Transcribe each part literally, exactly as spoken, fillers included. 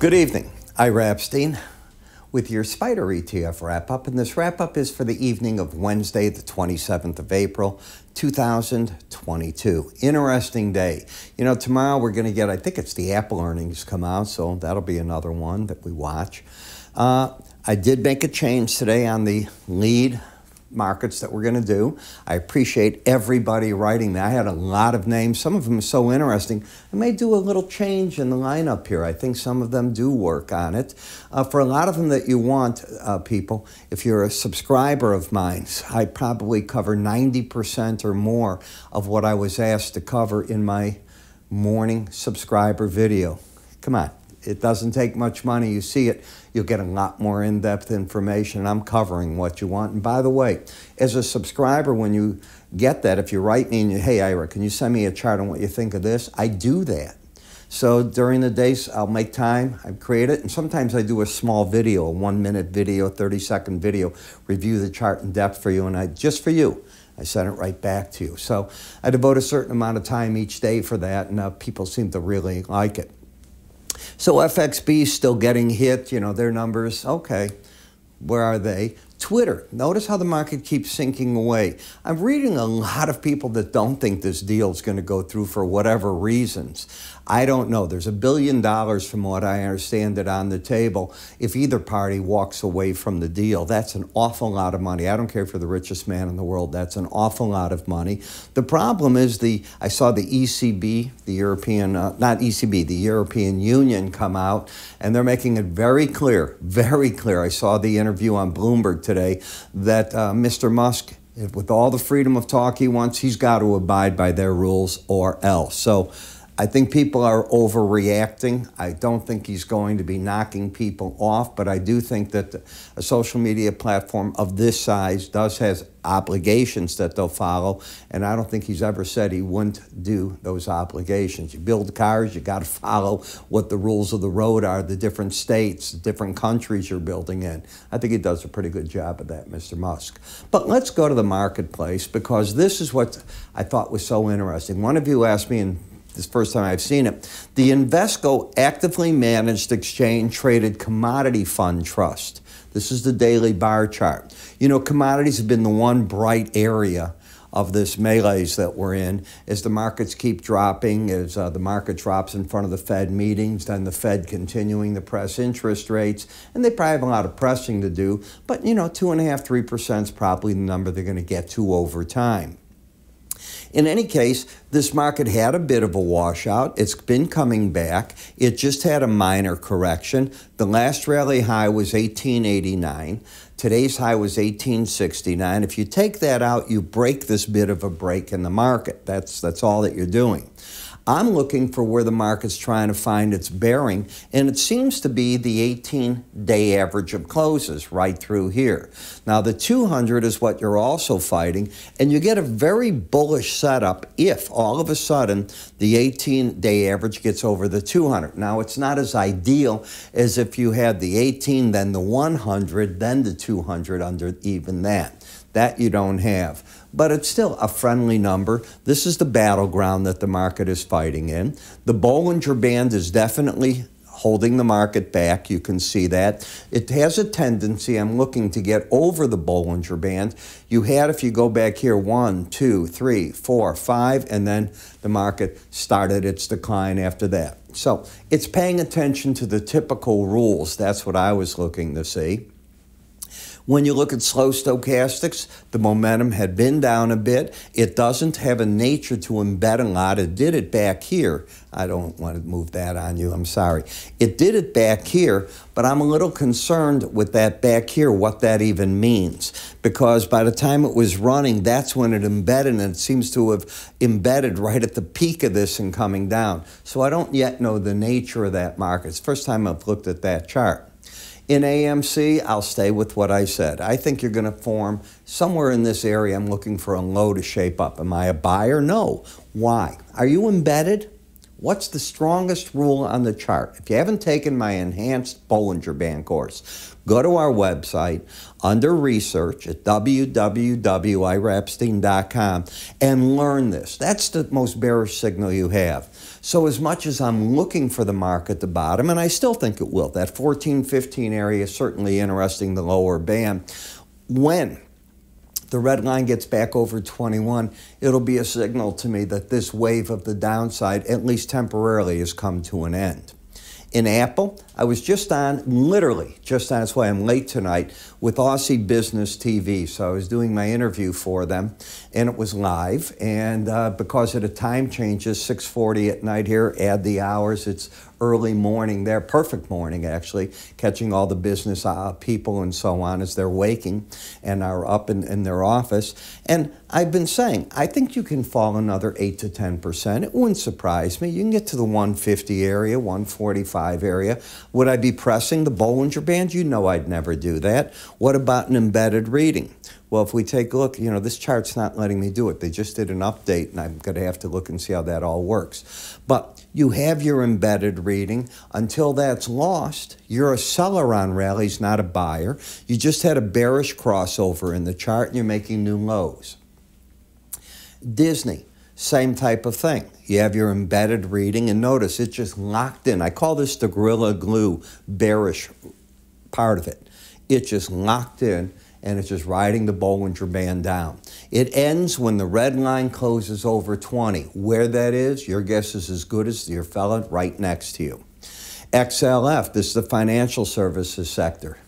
Good evening, Ira Epstein with your Spider E T F wrap-up, and this wrap-up is for the evening of Wednesday, the twenty-seventh of April, two thousand twenty-two. Interesting day. You know, tomorrow we're going to get, I think it's the Apple earnings come out, so that'll be another one that we watch. Uh, I did make a change today on the lead markets that we're going to do. I appreciate everybody writing me. I had a lot of names. Some of them are so interesting. I may do a little change in the lineup here. I think some of them do work on it. Uh, for a lot of them that you want, uh, people, if you're a subscriber of mine, I probably cover ninety percent or more of what I was asked to cover in my morning subscriber video. Come on. It doesn't take much money. You see it, you'll get a lot more in-depth information. I'm covering what you want. And by the way, as a subscriber, when you get that, if you write me and you, hey, Ira, can you send me a chart on what you think of this? I do that. So during the days, I'll make time, I create it, and sometimes I do a small video, a one-minute video, thirty-second video, review the chart in depth for you, and I just for you. I sent it right back to you. So I devote a certain amount of time each day for that, and uh, people seem to really like it. So F X B still getting hit, you know, their numbers, okay, where are they? Twitter, notice how the market keeps sinking away. I'm reading a lot of people that don't think this deal is going to go through for whatever reasons. I don't know. There's a billion dollars from what I understand it on the table if either party walks away from the deal. That's an awful lot of money. I don't care for the richest man in the world. That's an awful lot of money. The problem is the, I saw the E C B, the European, uh, not E C B, the European Union come out, and they're making it very clear, very clear. I saw the interview on Bloomberg today that uh, Mister Musk, with all the freedom of talk he wants, he's got to abide by their rules or else. So I think people are overreacting. I don't think he's going to be knocking people off, but I do think that a social media platform of this size does has obligations that they'll follow, and I don't think he's ever said he wouldn't do those obligations. You build cars, you got to follow what the rules of the road are, the different states, the different countries you're building in. I think he does a pretty good job of that, Mister Musk. But let's go to the marketplace, because this is what I thought was so interesting. One of you asked me, in this first time I've seen it, the Invesco actively managed exchange traded commodity fund trust. This is the daily bar chart. You know, commodities have been the one bright area of this malaise that we're in. As the markets keep dropping, as uh, the market drops in front of the Fed meetings, then the Fed continuing to press interest rates, and they probably have a lot of pressing to do, but you know, two and a half, three percent is probably the number they're going to get to over time. In any case, this market had a bit of a washout. It's been coming back. It just had a minor correction. The last rally high was eighteen eighty-nine. Today's high was eighteen sixty-nine. If you take that out, you break this bit of a break in the market. That's, that's all that you're doing. I'm looking for where the market's trying to find its bearing, and it seems to be the eighteen-day average of closes right through here. Now, the two hundred is what you're also fighting, and you get a very bullish setup if all of a sudden the eighteen-day average gets over the two hundred. Now, it's not as ideal as if you had the eighteen, then the one hundred, then the two hundred under even that. That you don't have. But it's still a friendly number. This is the battleground that the market is fighting in. The Bollinger Band is definitely holding the market back. You can see that. It has a tendency, I'm looking to get over the Bollinger Band. You had, if you go back here, one, two, three, four, five, and then the market started its decline after that. So it's paying attention to the typical rules. That's what I was looking to see. When you look at slow stochastics, the momentum had been down a bit. It doesn't have a nature to embed a lot. It did it back here. I don't want to move that on you. I'm sorry. It did it back here, but I'm a little concerned with that back here, what that even means. Because by the time it was running, that's when it embedded, and it seems to have embedded right at the peak of this and coming down. So I don't yet know the nature of that market. It's the first time I've looked at that chart. In A M C, I'll stay with what I said. I think you're going to form somewhere in this area. I'm looking for a low to shape up. Am I a buyer? No. Why? Are you embedded? What's the strongest rule on the chart? If you haven't taken my enhanced Bollinger Band course, go to our website under research at w w w dot ira epstein dot com and learn this. That's the most bearish signal you have. So as much as I'm looking for the market to bottom, and I still think it will, that fourteen fifteen area is certainly interesting, the lower band, when the red line gets back over twenty-one, it'll be a signal to me that this wave of the downside, at least temporarily, has come to an end. In Apple, I was just on, literally just on, that's why I'm late tonight, with Aussie Business T V. So I was doing my interview for them, and it was live. And uh, because of the time changes, six forty at night here, add the hours, it's early morning there, perfect morning actually, catching all the business uh, people and so on as they're waking and are up in, in their office. And I've been saying, I think you can fall another eight to ten percent. It wouldn't surprise me. You can get to the one fifty area, one forty-five area. Would I be pressing the Bollinger Band? You know I'd never do that. What about an embedded reading? Well, if we take a look, you know, this chart's not letting me do it. They just did an update, and I'm going to have to look and see how that all works. But you have your embedded reading. Until that's lost, you're a seller on rallies, not a buyer. You just had a bearish crossover in the chart, and you're making new lows. Disney. Same type of thing. You have your embedded reading, and notice it just locked in. I call this the Gorilla Glue bearish part of it. It just locked in, and it's just riding the Bollinger Band down. It ends when the red line closes over twenty. Where that is, your guess is as good as your fella right next to you. X L F, this is the financial services sector.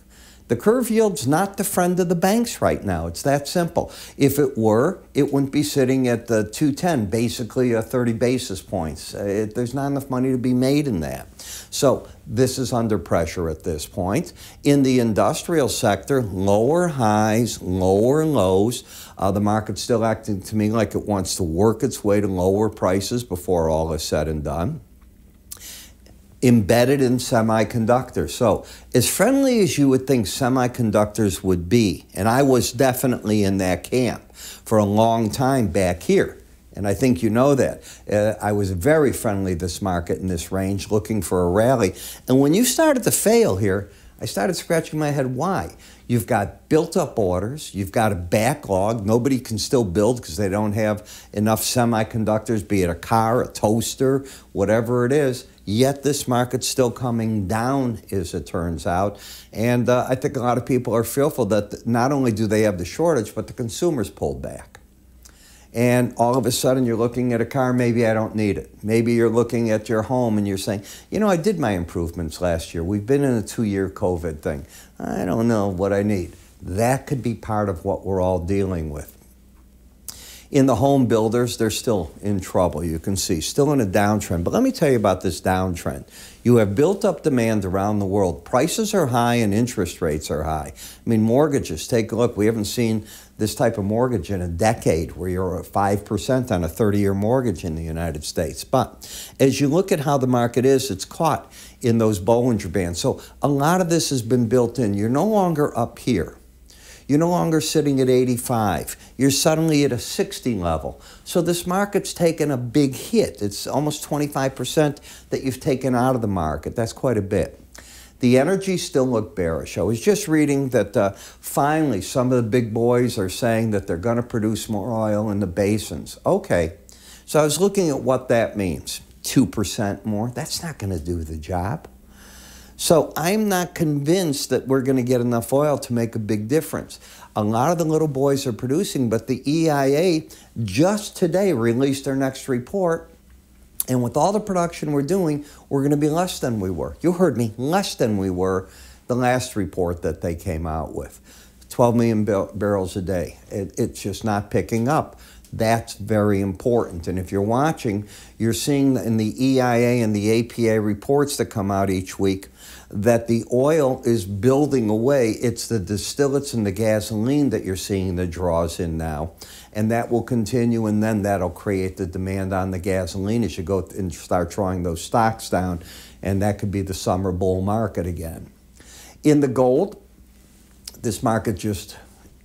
The curve yield's not the friend of the banks right now. It's that simple. If it were, it wouldn't be sitting at the two ten, basically a thirty basis points. It, there's not enough money to be made in that. So this is under pressure at this point. In the industrial sector, lower highs, lower lows. Uh, the market's still acting to me like it wants to work its way to lower prices before all is said and done. Embedded in semiconductors. So as friendly as you would think semiconductors would be, and I was definitely in that camp for a long time back here, and I think you know that. Uh, I was very friendly this market in this range, looking for a rally. And when you started to fail here, I started scratching my head, why? You've got built-up orders, you've got a backlog, nobody can still build because they don't have enough semiconductors, be it a car, a toaster, whatever it is. Yet this market's still coming down, as it turns out. And uh, I think a lot of people are fearful that not only do they have the shortage, but the consumer's pulled back. And all of a sudden you're looking at a car, maybe I don't need it. Maybe you're looking at your home and you're saying, you know, I did my improvements last year. We've been in a two-year COVID thing. I don't know what I need. That could be part of what we're all dealing with. In the home builders, they're still in trouble, you can see, still in a downtrend. But let me tell you about this downtrend. You have built up demand around the world. Prices are high and interest rates are high. I mean, mortgages, take a look. We haven't seen this type of mortgage in a decade where you're at five percent on a thirty-year mortgage in the United States. But as you look at how the market is, it's caught in those Bollinger Bands. So a lot of this has been built in. You're no longer up here. You're no longer sitting at eighty-five. You're suddenly at a sixty level. So this market's taken a big hit. It's almost twenty-five percent that you've taken out of the market. That's quite a bit. The energy still look bearish. I was just reading that uh, finally some of the big boys are saying that they're going to produce more oil in the basins. Okay. So I was looking at what that means. two percent more. That's not going to do the job. So I'm not convinced that we're going to get enough oil to make a big difference. A lot of the little boys are producing, but the E I A just today released their next report. And with all the production we're doing, we're going to be less than we were. You heard me, less than we were the last report that they came out with. twelve million barrels a day. It, it's just not picking up. That's very important. And if you're watching, you're seeing in the E I A and the A P A reports that come out each week that the oil is building away. It's the distillates and the gasoline that you're seeing the draws in now. And that will continue, and then that'll create the demand on the gasoline as you go and start drawing those stocks down. And that could be the summer bull market again. In the gold, this market just,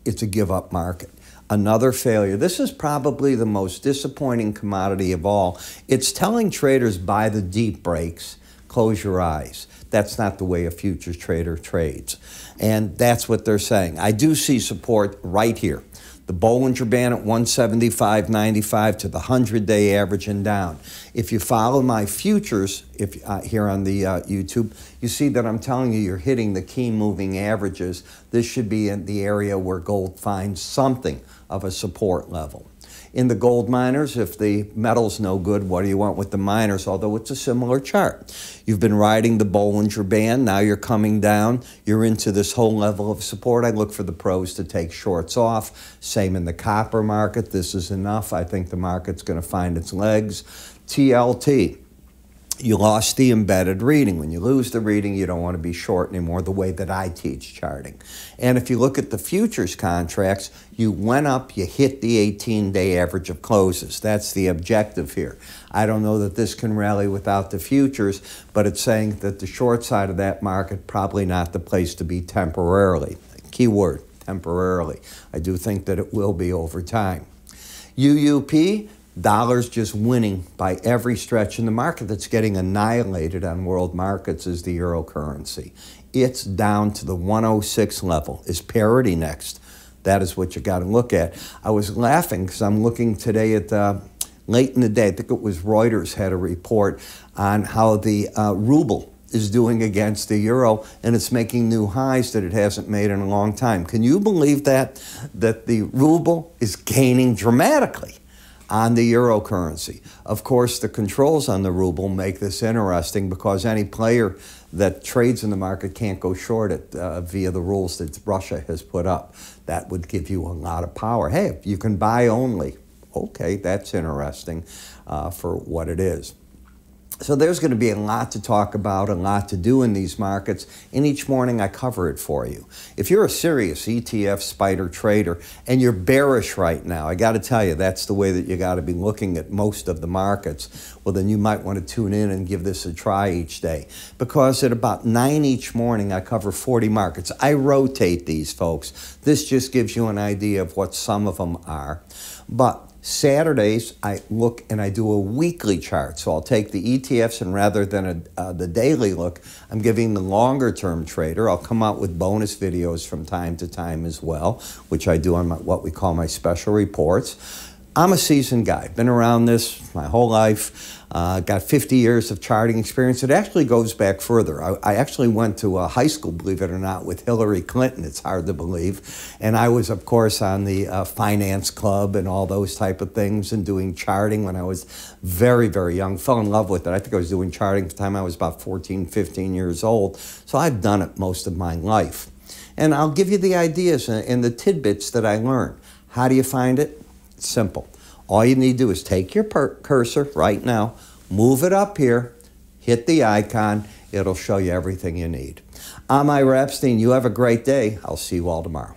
it's a give-up market. another failure. This is probably the most disappointing commodity of all. It's telling traders, buy the deep breaks, close your eyes. That's not the way a futures trader trades. And that's what they're saying. I do see support right here. The Bollinger Band at one seventy-five ninety-five to the hundred-day average and down. If you follow my futures if uh, here on the uh, YouTube, you see that I'm telling you you're hitting the key moving averages. This should be in the area where gold finds something of a support level. In the gold miners, if the metal's no good, what do you want with the miners? Although it's a similar chart. You've been riding the Bollinger Band. Now you're coming down. You're into this whole level of support. I look for the pros to take shorts off. Same in the copper market. This is enough. I think the market's going to find its legs. T L T. You lost the embedded reading. When you lose the reading, you don't want to be short anymore, the way that I teach charting. And if you look at the futures contracts, you went up, you hit the eighteen-day average of closes. That's the objective here. I don't know that this can rally without the futures, but it's saying that the short side of that market, probably not the place to be temporarily. Key word, temporarily. I do think that it will be over time. U U P. Dollars just winning by every stretch in the market that's getting annihilated on world markets is the euro currency. It's down to the one oh six level. Is parity next? That is what you got to look at. I was laughing because I'm looking today at uh, late in the day, I think it was Reuters had a report on how the uh, ruble is doing against the euro, and it's making new highs that it hasn't made in a long time. Can you believe that? That the ruble is gaining dramatically on the euro currency. Of course, the controls on the ruble make this interesting because any player that trades in the market can't go short it uh, via the rules that Russia has put up. That would give you a lot of power. Hey, if you can buy only. Okay, that's interesting uh, for what it is. So there's going to be a lot to talk about, a lot to do in these markets, and each morning I cover it for you. If you're a serious E T F Spider trader and you're bearish right now, I got to tell you, that's the way that you got to be looking at most of the markets. Well, then you might want to tune in and give this a try each day, because at about nine each morning, I cover forty markets. I rotate these, folks. This just gives you an idea of what some of them are. But Saturdays, I look and I do a weekly chart. So I'll take the E T Fs, and rather than a, uh, the daily look, I'm giving the longer-term trader. I'll come out with bonus videos from time to time as well, which I do on my, what we call my special reports. I'm a seasoned guy. Been around this my whole life. Uh, got fifty years of charting experience. It actually goes back further. I, I actually went to a high school, believe it or not, with Hillary Clinton. It's hard to believe. And I was, of course, on the uh, finance club and all those type of things, and doing charting when I was very, very young. Fell in love with it. I think I was doing charting by the time I was about fourteen, fifteen years old. So I've done it most of my life. And I'll give you the ideas and the tidbits that I learned. How do you find it? It's simple. All you need to do is take your cursor right now, move it up here, hit the icon. It'll show you everything you need. I'm Ira Epstein. You have a great day. I'll see you all tomorrow.